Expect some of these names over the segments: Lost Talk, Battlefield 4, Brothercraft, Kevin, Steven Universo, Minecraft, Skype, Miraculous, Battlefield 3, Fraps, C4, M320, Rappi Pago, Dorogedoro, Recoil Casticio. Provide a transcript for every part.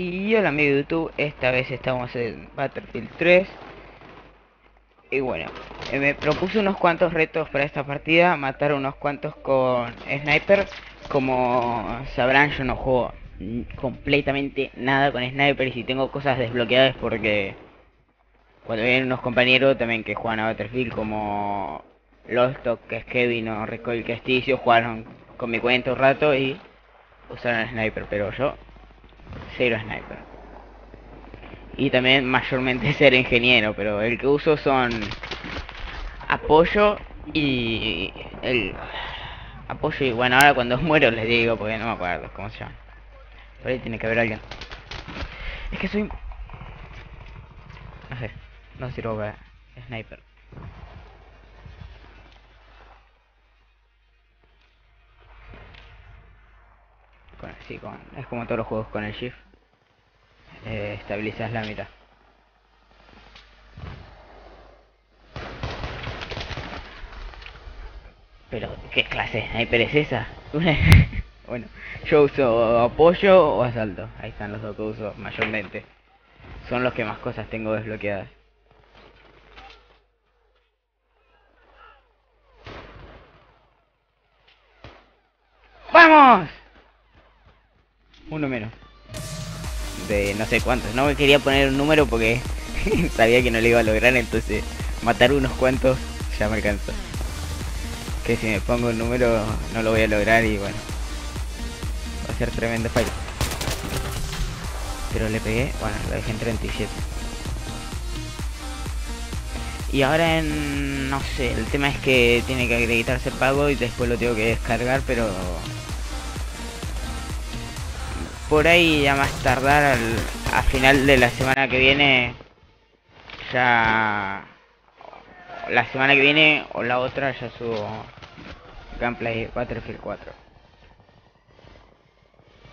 Y hola amigo de YouTube, esta vez estamos en Battlefield 3. Y bueno, me propuse unos cuantos retos para esta partida. Matar unos cuantos con sniper. Como sabrán, yo no juego completamente nada con sniper. Y si tengo cosas desbloqueadas porque cuando vienen unos compañeros también que juegan a Battlefield, como Lost Talk, que es Kevin, o Recoil Casticio, jugaron con mi cuenta un rato y usaron el sniper, pero yo cero sniper. Y también mayormente ser ingeniero, pero el que uso son apoyo y el apoyo. Y bueno, ahora cuando muero les digo porque no me acuerdo cómo se llama. Por ahí tiene que haber alguien. Es que soy, no sé, no sirvo para sniper. Sí, es como todos los juegos con el shift, estabilizas la mitad. Pero ¿qué clase de sniper es esa? Bueno, yo uso apoyo o asalto. Ahí están los dos que uso mayormente. Son los que más cosas tengo desbloqueadas. ¡Vamos! Uno menos. De no sé cuántos. No me quería poner un número porque sabía que no lo iba a lograr, entonces matar unos cuantos ya me alcanzó. Que si me pongo un número no lo voy a lograr y bueno, va a ser tremendo fallo. Pero le pegué, bueno, lo dejé en 37. Y ahora en... no sé, el tema es que tiene que acreditarse el pago y después lo tengo que descargar, pero... por ahí ya más tardar a final de la semana que viene, ya la semana que viene o la otra ya subo gameplay Battlefield 4.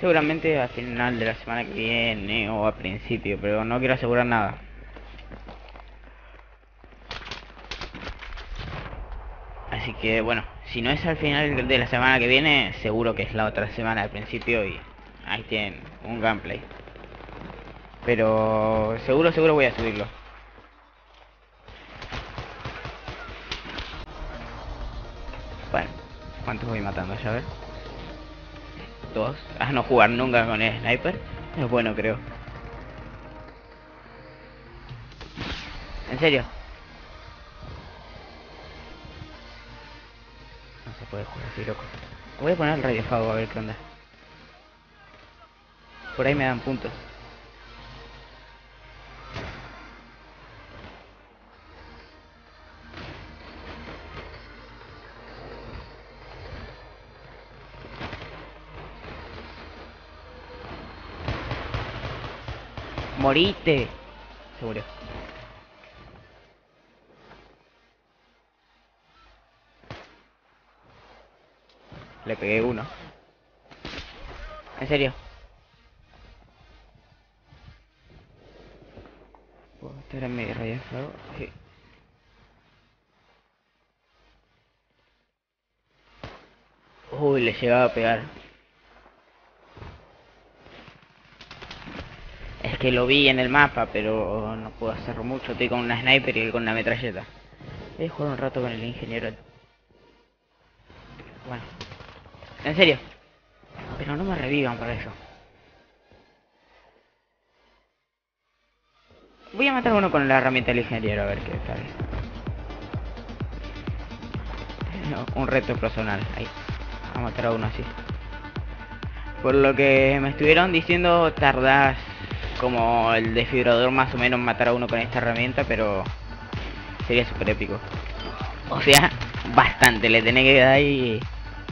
Seguramente a final de la semana que viene o a principio, pero no quiero asegurar nada. Así que bueno, si no es al final de la semana que viene, seguro que es la otra semana al principio y... ahí tienen un gameplay. Pero seguro voy a subirlo. Bueno, ¿cuántos voy matando? Ya a ver. Dos. Ah, no jugar nunca con el sniper es bueno, creo. ¿En serio? No se puede jugar así, loco. Voy a poner el Radio Pago a ver qué onda. Por ahí me dan puntos. Morite. Se murió. Le pegué uno. ¿En serio? Era medio rayado, sí. Uy, le llegaba a pegar. Es que lo vi en el mapa, pero no puedo hacer mucho. Estoy con una sniper y con una metralleta. Voy a jugar un rato con el ingeniero. Bueno, en serio. Pero no me revivan para eso. Voy a matar uno con la herramienta del ingeniero, a ver qué tal. No, un reto personal, ahí. A matar a uno así. Por lo que me estuvieron diciendo, tardás como el desfibrador más o menos matar a uno con esta herramienta, pero sería súper épico. O sea, bastante, le tenés que dar ahí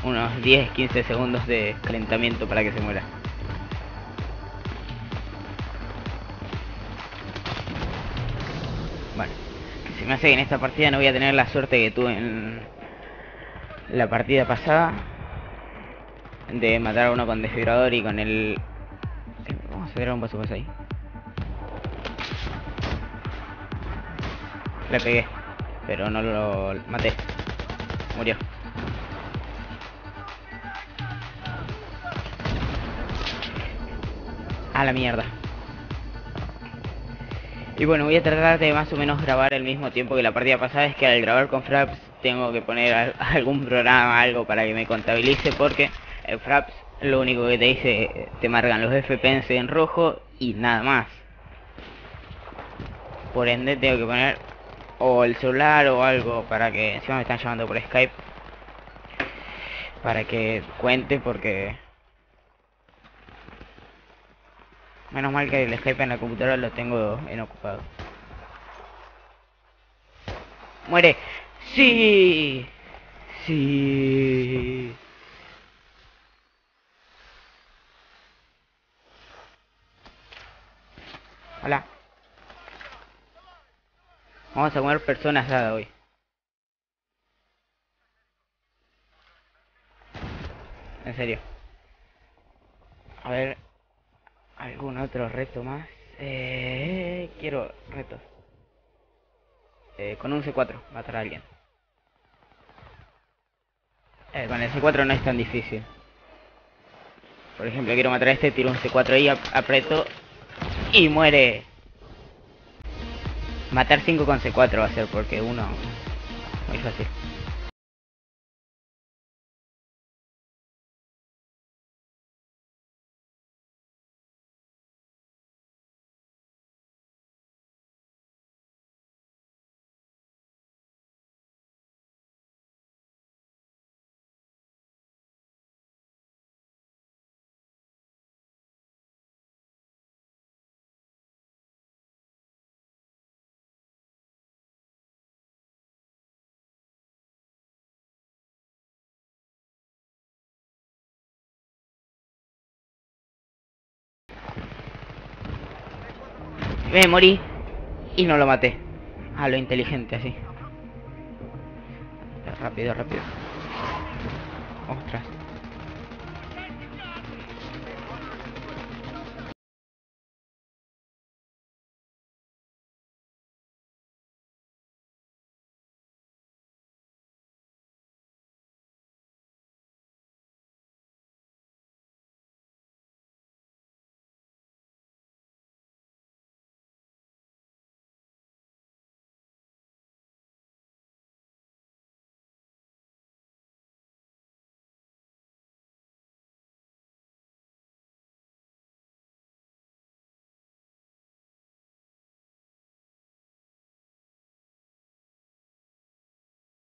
unos 10-15 segundos de calentamiento para que se muera. Me hace que en esta partida no voy a tener la suerte que tuve en la partida pasada de matar a uno con desfibrador y con el... vamos a ver un paso ahí. Le pegué, pero no lo maté. Murió. a la mierda. Y bueno, voy a tratar de más o menos grabar el mismo tiempo que la partida pasada. Es que al grabar con Fraps tengo que poner algún programa, algo para que me contabilice, porque el Fraps lo único que te dice, te marcan los FPS en rojo y nada más. Por ende tengo que poner o el celular o algo para que, encima me están llamando por Skype, para que cuente, porque menos mal que el Skype en la computadora lo tengo en ocupado. ¡Muere! ¡Sí! ¡Sí! Hola. Vamos a comer personas asada hoy. En serio. A ver, algún otro reto más. Quiero retos. Con un C4 matar a alguien. Con el C4 no es tan difícil. Por ejemplo, quiero matar a este, tiro un C4 ahí, aprieto y muere. Matar 5 con C4 va a ser, porque uno muy fácil. Me morí y no lo maté. A lo inteligente, así. Rápido, rápido. Ostras.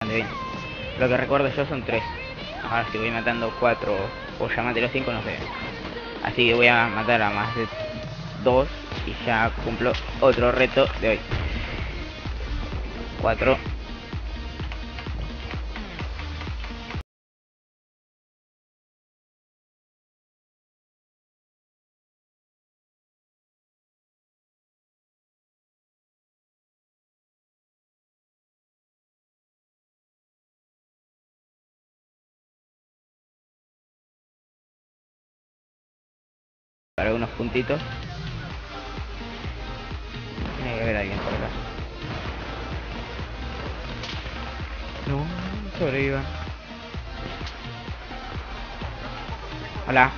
Bien. Lo que recuerdo yo son 3. Ahora si voy matando 4 o ya maté los 5 no sé. Así que voy a matar a más de 2 y ya cumplo otro reto de hoy. 4. Para unos puntitos. Tiene que haber alguien por acá. No, sobreviva. Hola.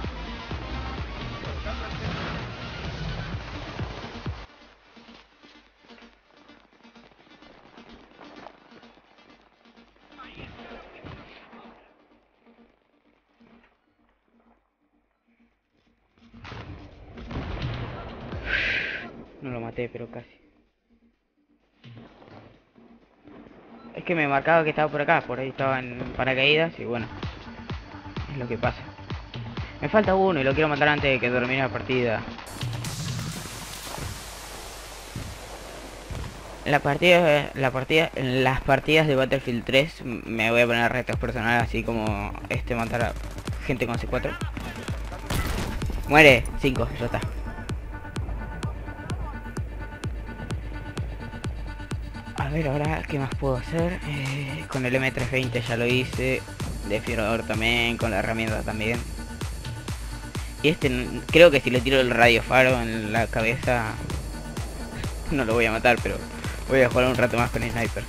No lo maté, pero casi. Es que me marcaba que estaba por acá, por ahí estaba en paracaídas y bueno, es lo que pasa. Me falta uno y lo quiero matar antes de que termine la partida. Las partidas de Battlefield 3 me voy a poner retos personales, así como este, matar a gente con C4. Muere, 5, ya está. A ver ahora qué más puedo hacer. Con el M320 ya lo hice. De Fierador también, con la herramienta también. Y este, creo que si le tiro el radiofaro en la cabeza no lo voy a matar, pero voy a jugar un rato más con el sniper.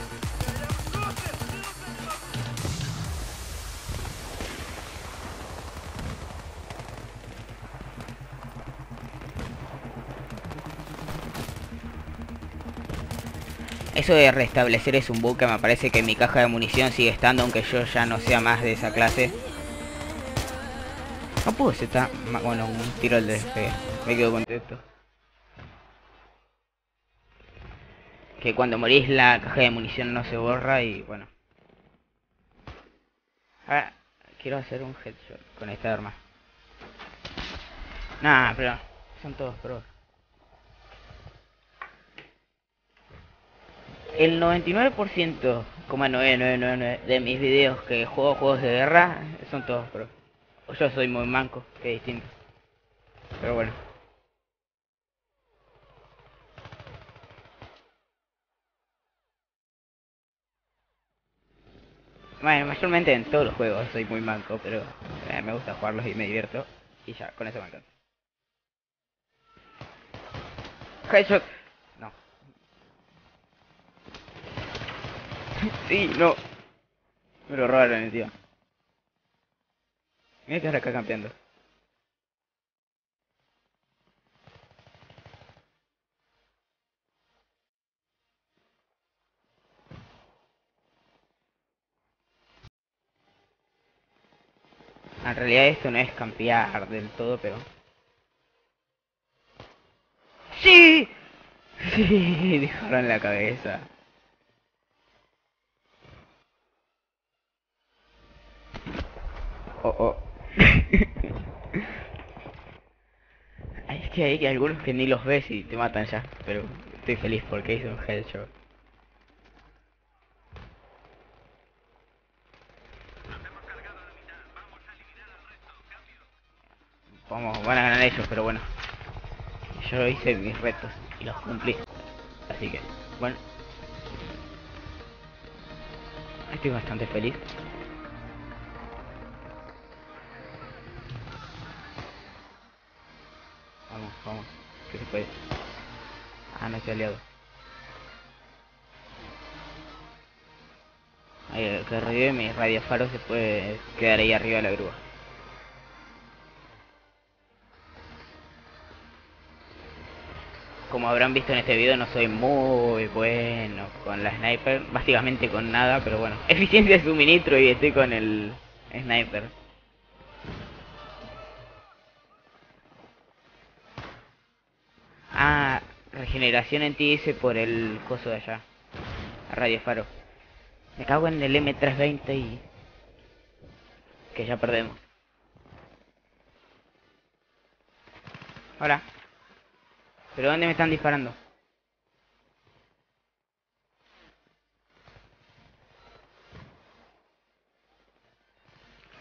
Eso de restablecer es un bug que me parece que en mi caja de munición sigue estando, aunque yo ya no sea más de esa clase. No puedo estar... Bueno, un tiro al despegue. Me quedo contento. Que cuando morís la caja de munición no se borra y bueno. Ahora, quiero hacer un headshot con esta arma. Nah, pero... Son todos pros. El 99,999% de mis videos que juego juegos de guerra son todos pros. O yo soy muy manco, que es distinto. Pero bueno. Bueno, mayormente en todos los juegos soy muy manco, pero me gusta jugarlos y me divierto. Y ya, con eso me encanta. Headshot. No. Sí, no. Me lo robaron, el tío. Mira que ahora acá campeando. En realidad esto no es campear del todo, pero... ¡Sí! ¡Sí! Dejaron la cabeza. Oh, oh. Es que hay algunos que ni los ves y te matan ya, pero estoy feliz porque hice un headshot. Vamos, van a ganar ellos, pero bueno. Yo hice mis retos y los cumplí. Así que, bueno. Estoy bastante feliz. Vamos, vamos, que se puede. Ah, no estoy aliado. Ahí, que revive mi radiofaro se puede quedar ahí arriba de la grúa. Como habrán visto en este video, no soy muy bueno con la sniper, básicamente con nada, pero bueno. Eficiencia de suministro y estoy con el sniper. Ah, regeneración en ti hice por el coso de allá. Radio Faro. Me cago en el M320 y... que ya perdemos. Hola. ¿Pero dónde me están disparando?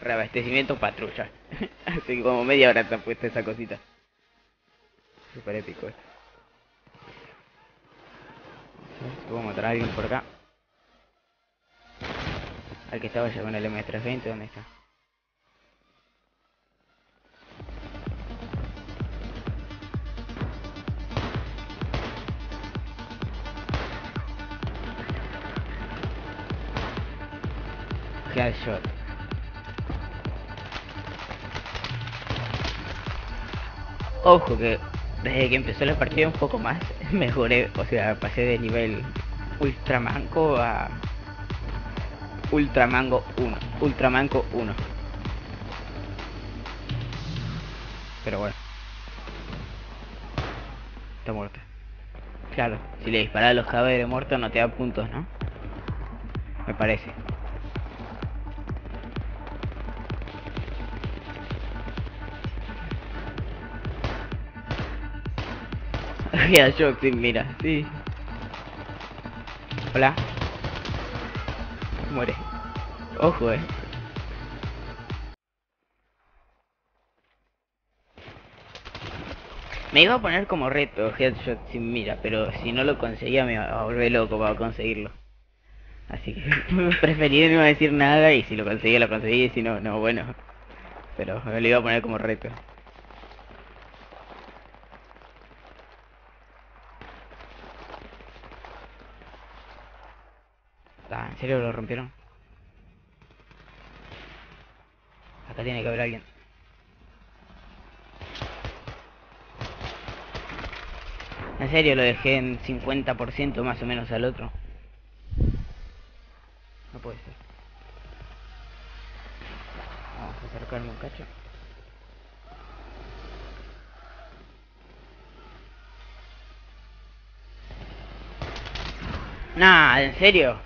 Reabastecimiento patrulla. Así que como media hora está puesta esa cosita. Super épico esto. Puedo matar a alguien por acá. Al que estaba ya con el M320, ¿dónde está? Headshot. Ojo que desde que empezó la partida un poco más mejoré, o sea, pasé de nivel ultramanco a ultramanco 1. Pero bueno, está muerto. Claro, si le disparas a los cadáveres muertos no te da puntos, ¿no? Me parece. Headshot sin mira, sí. Hola. Muere. Ojo, Me iba a poner como reto headshot sin mira, pero si no lo conseguía me iba a volver loco para conseguirlo. Así que preferí no decir nada y si lo conseguía lo conseguí y si no, no, bueno. Pero me lo iba a poner como reto. ¿En serio lo rompieron? Acá tiene que haber alguien. En serio lo dejé en 50% más o menos al otro. puede ser. Vamos a acercarme un cacho. Nah, ¿en serio?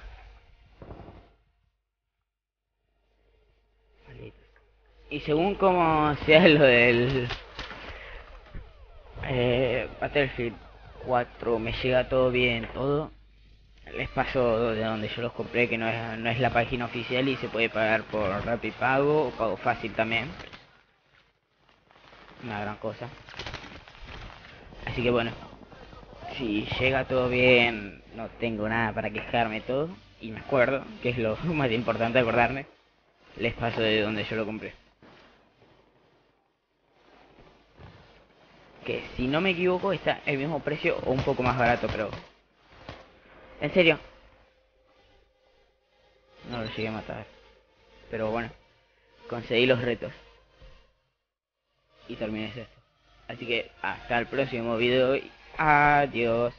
Y según como sea lo del Battlefield 4, me llega todo bien, todo. Les paso de donde yo los compré, que no es la página oficial y se puede pagar por Rappi Pago o Pago Fácil también. Una gran cosa. Así que bueno, si llega todo bien, no tengo nada para quejarme, todo. Y me acuerdo, que es lo más importante acordarme. Les paso de donde yo lo compré. Que si no me equivoco está el mismo precio o un poco más barato, pero... En serio. No lo llegué a matar. Pero bueno. Conseguí los retos. Y terminé esto. Así que hasta el próximo video. Y adiós.